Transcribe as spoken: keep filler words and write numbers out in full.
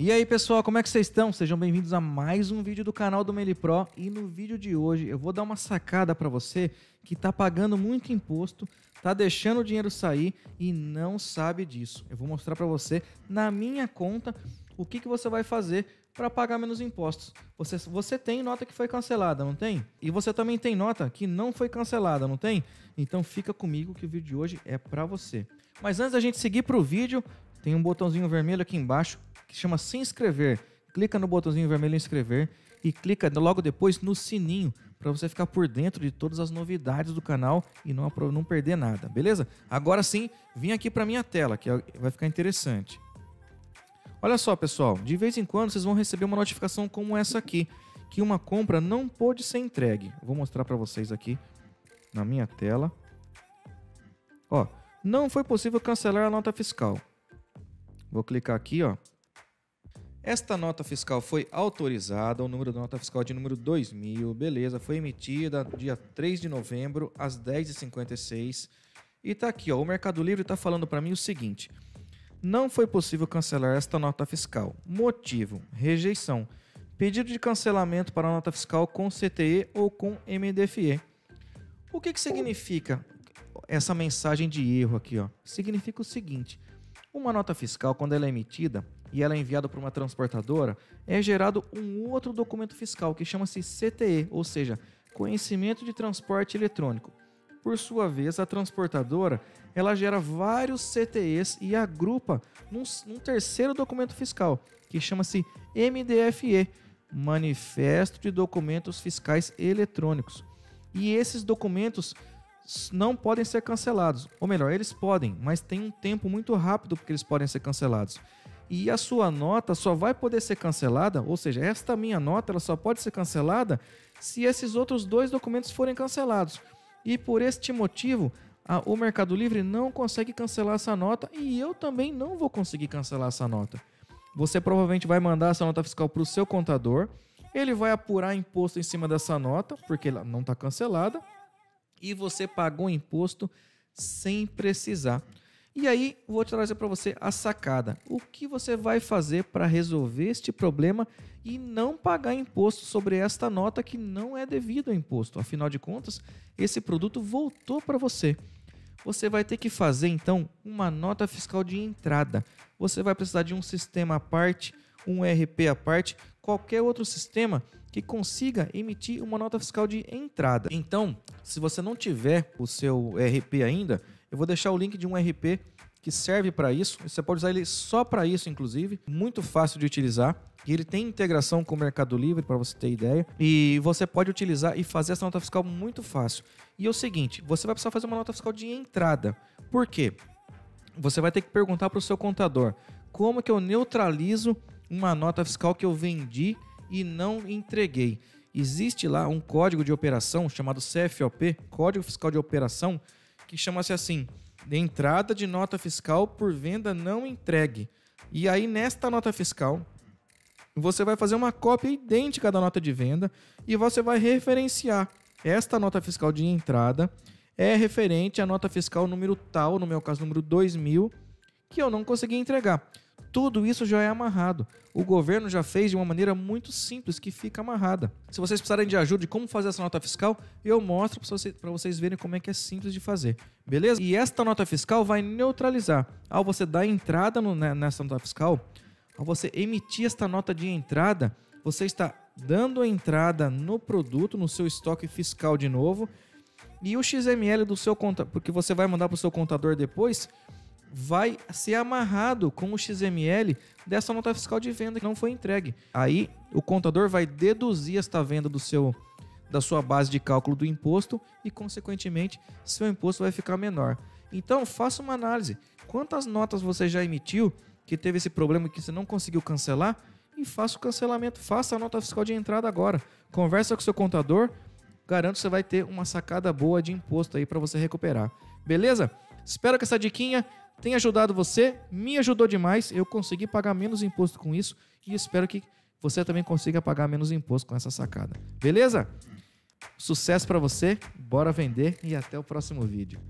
E aí pessoal, como é que vocês estão? Sejam bem-vindos a mais um vídeo do canal do Melipro. E no vídeo de hoje eu vou dar uma sacada para você que está pagando muito imposto, está deixando o dinheiro sair e não sabe disso. Eu vou mostrar para você, na minha conta, o que, que você vai fazer para pagar menos impostos. Você, você tem nota que foi cancelada, não tem? E você também tem nota que não foi cancelada, não tem? Então fica comigo que o vídeo de hoje é para você. Mas antes da gente seguir para o vídeo, tem um botãozinho vermelho aqui embaixo que chama se inscrever. Clica no botãozinho vermelho inscrever e clica logo depois no sininho para você ficar por dentro de todas as novidades do canal e não, não perder nada, beleza? Agora sim, vim aqui para minha tela, que vai ficar interessante. Olha só, pessoal, de vez em quando vocês vão receber uma notificação como essa aqui, que uma compra não pôde ser entregue. Vou mostrar para vocês aqui na minha tela. Ó, não foi possível cancelar a nota fiscal. Vou clicar aqui, ó. Esta nota fiscal foi autorizada, o número da nota fiscal é de número dois mil, beleza, foi emitida dia três de novembro, às dez e cinquenta e seis. E tá aqui, ó, o Mercado Livre tá falando para mim o seguinte: não foi possível cancelar esta nota fiscal. Motivo: rejeição. Pedido de cancelamento para a nota fiscal com C T E ou com M D F E. O que que significa essa mensagem de erro aqui, ó? Significa o seguinte: uma nota fiscal, quando ela é emitida e ela é enviada para uma transportadora, é gerado um outro documento fiscal que chama-se C T E, ou seja, conhecimento de transporte eletrônico. Por sua vez, a transportadora, ela gera vários C T Es e agrupa num, num terceiro documento fiscal, que chama-se M D F E, Manifesto de Documentos Fiscais Eletrônicos. E esses documentos não podem ser cancelados, ou melhor, eles podem, mas tem um tempo muito rápido porque eles podem ser cancelados. E a sua nota só vai poder ser cancelada, ou seja, esta minha nota ela só pode ser cancelada se esses outros dois documentos forem cancelados. E por este motivo, a, o Mercado Livre não consegue cancelar essa nota e eu também não vou conseguir cancelar essa nota. Você provavelmente vai mandar essa nota fiscal para o seu contador, ele vai apurar imposto em cima dessa nota, porque ela não está cancelada, e você pagou imposto sem precisar. E aí, vou trazer para você a sacada. O que você vai fazer para resolver este problema e não pagar imposto sobre esta nota que não é devido ao imposto? Afinal de contas, esse produto voltou para você. Você vai ter que fazer, então, uma nota fiscal de entrada. Você vai precisar de um sistema à parte, um R P à parte, qualquer outro sistema que consiga emitir uma nota fiscal de entrada. Então, se você não tiver o seu R P ainda, eu vou deixar o link de um R P que serve para isso. Você pode usar ele só para isso, inclusive. Muito fácil de utilizar. E ele tem integração com o Mercado Livre, para você ter ideia. E você pode utilizar e fazer essa nota fiscal muito fácil. E é o seguinte, você vai precisar fazer uma nota fiscal de entrada. Por quê? Você vai ter que perguntar para o seu contador: como que eu neutralizo uma nota fiscal que eu vendi e não entreguei? Existe lá um código de operação chamado C F O P, Código Fiscal de Operação, que chama-se assim, entrada de nota fiscal por venda não entregue. E aí, nesta nota fiscal, você vai fazer uma cópia idêntica da nota de venda e você vai referenciar esta nota fiscal de entrada é referente à nota fiscal número tal, no meu caso, número dois mil, que eu não consegui entregar. Tudo isso já é amarrado. O governo já fez de uma maneira muito simples que fica amarrada. Se vocês precisarem de ajuda de como fazer essa nota fiscal, eu mostro para vocês verem como é que é simples de fazer, beleza? E esta nota fiscal vai neutralizar. Ao você dar entrada no, nessa nota fiscal, ao você emitir esta nota de entrada, você está dando a entrada no produto, no seu estoque fiscal de novo, e o X M L do seu contador, porque você vai mandar para o seu contador depois, vai ser amarrado com o X M L dessa nota fiscal de venda que não foi entregue. Aí o contador vai deduzir esta venda do seu, da sua base de cálculo do imposto e, consequentemente, seu imposto vai ficar menor. Então, faça uma análise. Quantas notas você já emitiu que teve esse problema que você não conseguiu cancelar? E faça o cancelamento, faça a nota fiscal de entrada agora. Conversa com o seu contador, garanto que você vai ter uma sacada boa de imposto aí para você recuperar. Beleza? Espero que essa diquinha tem ajudado você, me ajudou demais, eu consegui pagar menos imposto com isso e espero que você também consiga pagar menos imposto com essa sacada. Beleza? Sucesso para você, bora vender e até o próximo vídeo.